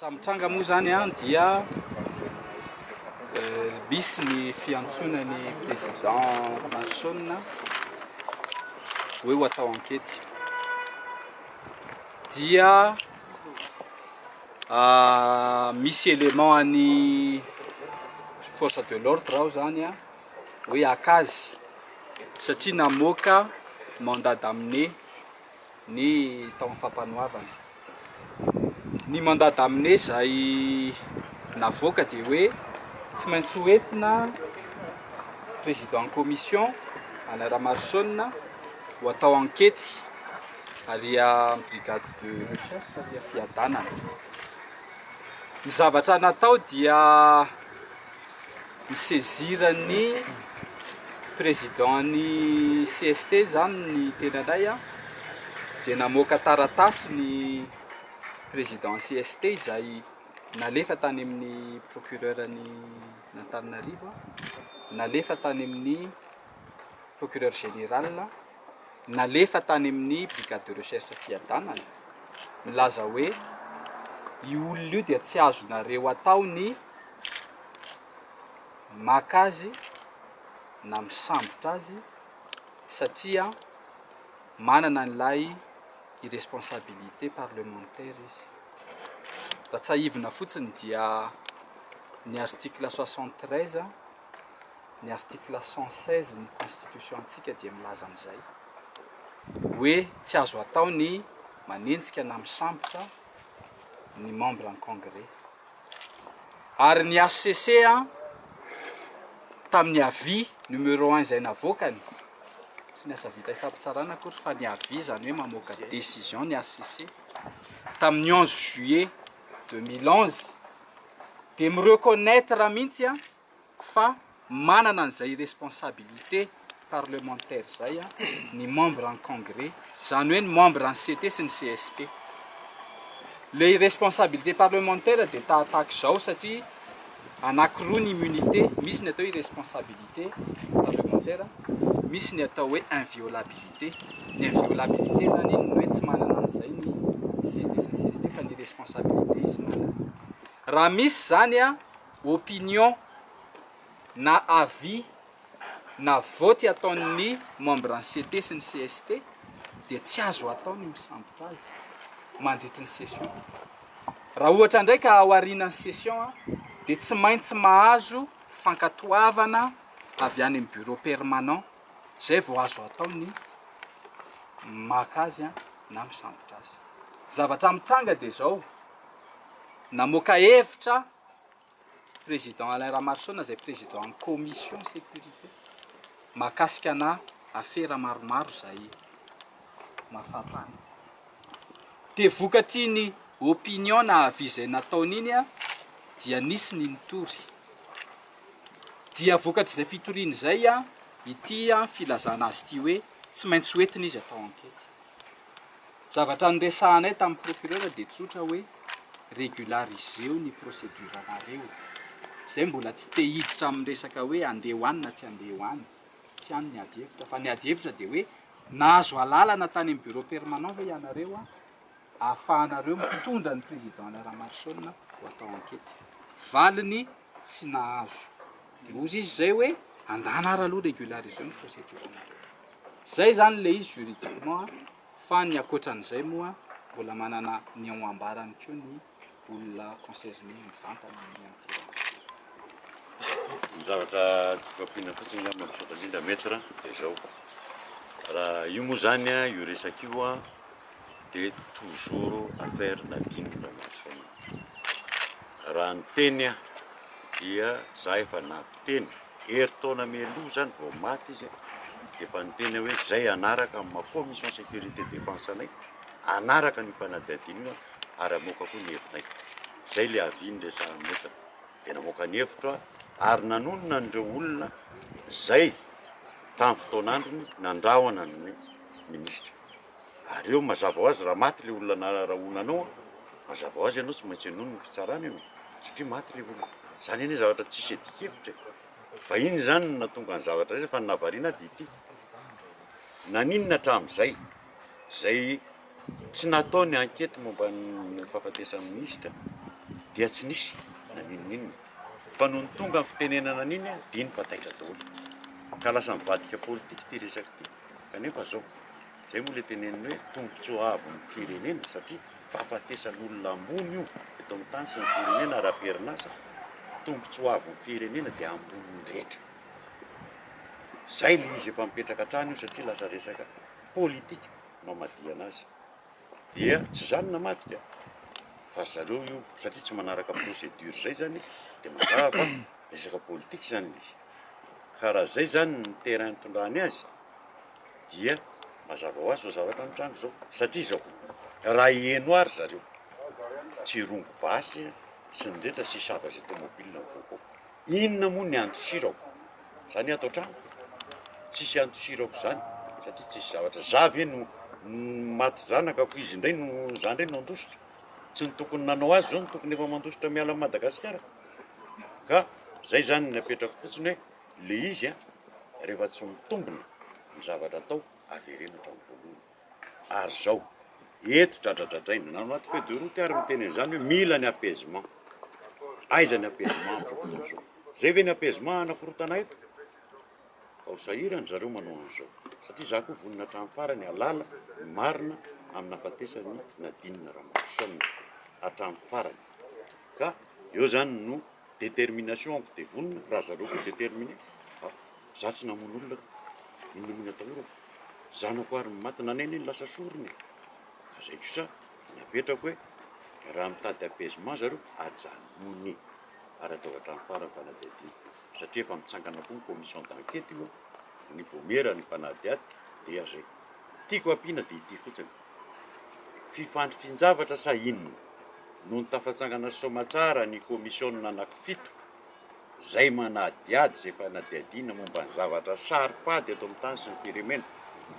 Misy élément ani force de l'ordre ao zany a hoe akazy satria namoaka mandat d'amener ni tamin'ny fampanoavana ni mandat d'amener zay navoaka dia hoe tsy maintsy hoentina président commission Alain Ramaroson ho atao enquête ary amin'ny brigade de recherche ary fiadanana. Ny zavatra natao dia ny saisirany président ny CST zany ny tenanay a dia namoaka taratasy ny président CST izay nalefa tany amin'ny procureur ny Antananarivo, nalefa tany amin'ny procureur général, nalefa tany amin'ny brigade de recherche fiadanana milaza hoe io olona io dia tsy azonareo atao ny maka azy na misambotra azy satria manana n'ilay irresponsabilité parlementaire izy. Raha tsahivina fotsiny dia ny article 73 ny article 116 ny constitution antsika dia milaza an'izay hoe tsy azo atao ny manentsika na misambotra ni membre en congrès. Ary ny ACC tamin'ny avis numéro 1 izay navokany tsy niasa vita fampitsarana akory fa ny avis zany hoe mamoaka décision ny ACC tamin'ny 11 juillet 2011 de me reconnaître mihitsy fa manana an'izay responsabilité parlementaire zay ni membre en congrès zany hoe ny membre en CT sy ny CST. Les responsabilités parlementaires étaient attaquées sur cette anacron immunité, mis n'est pas une responsabilité parlementaire, mis n'est pas une inviolabilité. L'inviolabilité, c'est une responsabilité. Ramis, c'est opinion, na avis, na vote à ton membre en CT, c'est une CST, de tiens à ton imsamblage. Mandritry ny session. Raha ohatra ndray ka aoriana ny session dia tsy maintsy mahazo fankatoavana avy any amin'ny bureau permanent zay vao azo atao ny maka azy na misambotra azy. Zavatra mitranga dia izao, namoaka hevitra président Alain Ramaroson izay président ny commission sécurité mahakasika ana afera maromaro izay mahafatana. Dia vokatry ny opinion na avis izay nataony iny dia nisy ny nitory. Dia vokatry izay fitoriana izay ity filazana azy ity hoe tsy maintsy hoentina izy atao enquête. Zavatra noresahanay tamin'ny procureur dia tsotra hoe régulariseo ny procédure anareo. Izay mbola tsy tehiditra amin'ny resaka hoe andeha hoany na tsy andeha hoany. Tsy any ny ady hevitra fa ny ady hevitra dia hoe nahazo alalana tany amin'ny bureau permanent ve ianareo ahafahanareo mitondra ny président Alain Ramaroson ho atao enquête. Valiny tsy nahazo. Ozy izy izay hoe andanara aloha régularisation ny procédure. Izay zany le izy juridiquement fa ny ankotran'izay moa mbola manana ny ambarany koa ny olona conseiller mivantany amin'ny antena. Zavatra tokapina fotsiny na mampisotra lindra metra izao. Raha io moa zany io resaka io de toujours à faire la guine de la maison. Rantenia, il y a Zaïfanaten, Erton Amelouzan, Vomatis, et Fantene, Zayanaraka, ma commission sécurité défense, Anaraka Nipanatatina, Aramokakunifnek, Zélia Vine de Sarmeta, et Namokanifra, Arnanun Nandoula, Zay, Tanftonan, Nandawan, ministre. Areo mazava azy raha maty le olona rahonanao mazava azy ianao tsy maintsy anono ny fitsarana ianao satria maty le olona zany eny zavatra tsisy etikevitra fa iny zany no nahatonga ny zavatra izy fa navariana dia ity naninona hatramin'izay zay tsy nataony enquête momba ny fahafatesany ministra dia tsy nisy na ninninna fa no tonga fitenenana niny dia ny fataitra dolo ka lasa mivadika politika ty resaka ty kanefa zao zay moa le teneniny hoe tombotsoa avy ny firenena satria fahafatesan'olona ambony io eto amin'ny tany sy ny firenena ara-perinasa tombotsoa avy ny firenena dia ambony rehetra zay le izy mpampetraka trany io satria lasa resaka politika no madiana azy dia tsy zany namadika fahasaleo io satria tsy manaraka procédure zay zany dia mazava resaka politika zany izy ka raha zay zany ny terrain tondrany azy dia mazava ho azy zao zavatra mitrano zao satria zao raha eno ary zareo tsy rongo basy sy ny rehetra sy sava izay tômôbilina vaovao inona moa ny antosirako zany atao trano tsisy antosirako zany satria tsisy zavatra zavy eno maty zanaka ko izy indray no zany indray no andositra tsy ny tokony nanao azy zao ny tokony efa mandositra miala amin'ny Madagasikara ka zay zany napetrako fotsiny hoe le izy rehefa tsy mitombina ny zavatra atao averena hatramin'ny voalohany ary zao eto dradradradraina na anaty feu de route ary miteny zany hoe mila ny apaisement aizany apaisement amin'izao zay ve ny apaisement anakorotana eto fa ho sahirany zareo manao an'izao satria za koa vonina hatramin'ny farany alala marina amin'ny afatesany Nadine Ramaroson hatramin'ny farany ka eo zany no détermination ko de vonina raha zareo ko déterminé za tsy namono olona inona atao zanako ary matina neny ny lasa sorony zay kosa napetrako hoe raha mitady apaisement zareo ajanony ary atao hatramin'ny farany fanadihadiana satria efa mitsangana koa ny commission d'enquête io ny bomera ny mpanadiady dia zay tiako ampiana dia ity fotsiny fifandrifinjavatra sa inona no ny tafatsangana somatsara ny commission anankifito zay manadiady zay fanadihadiana momba ny zavatra saripady eto amin'ny tany sy ny firenena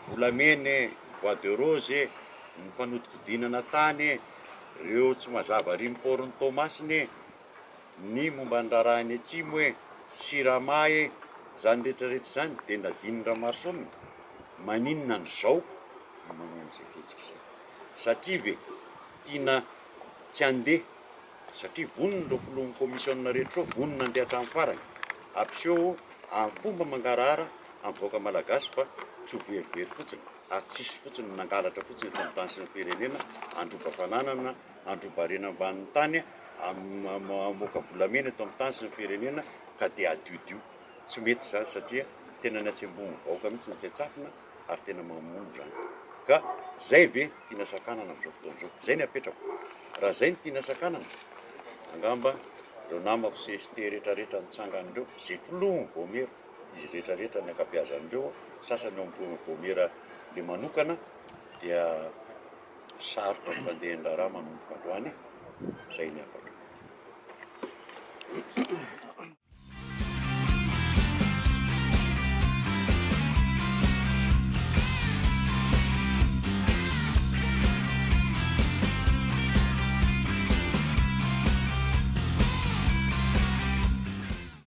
volamena bois de rose ny fanodikodinana tany reo tsy mazava ry miporony tomasiny ny momba ny rarahany atsimo hoe siramay zany rehetrarehetra zany dia Nadine Ramaroson maninona ny zao manao an'izay fihetsika izay satria ve tiana tsy andeha satria vonina ireo filohan'ny commissiona rehetra ireo vonina andeha hatramin'ny farany ampiseho amin'ny fomba mangarahara amivoaka malagasy fa tsy ho verivery fotsiny ary tsisy fotsiny nangalatra fotsiny eto amin'ny tany sy ny firenena androba fananana androba rena ambanin'ny tany amoaka volamena eto amin'ny tany sy ny firenena ka dia adiodio tsy mety zany satria tena ny atsembony vahoaka mihitsy ny tsetsafina ary tena mamono zany ka zay ve tiana sakanana amin'izao fotoana izao zay ny apetrako raha zay ny tiana sakanana angamba ireo namako CST rehetrarehetra nitsangan'ireo zay filohony vomera izy rehetrarehetra ny ankabiazan'ireo sasany eo amin'ny vomera le manokana dia sarotra ny fandehan-draharaha manomboka androany zay ny apetrako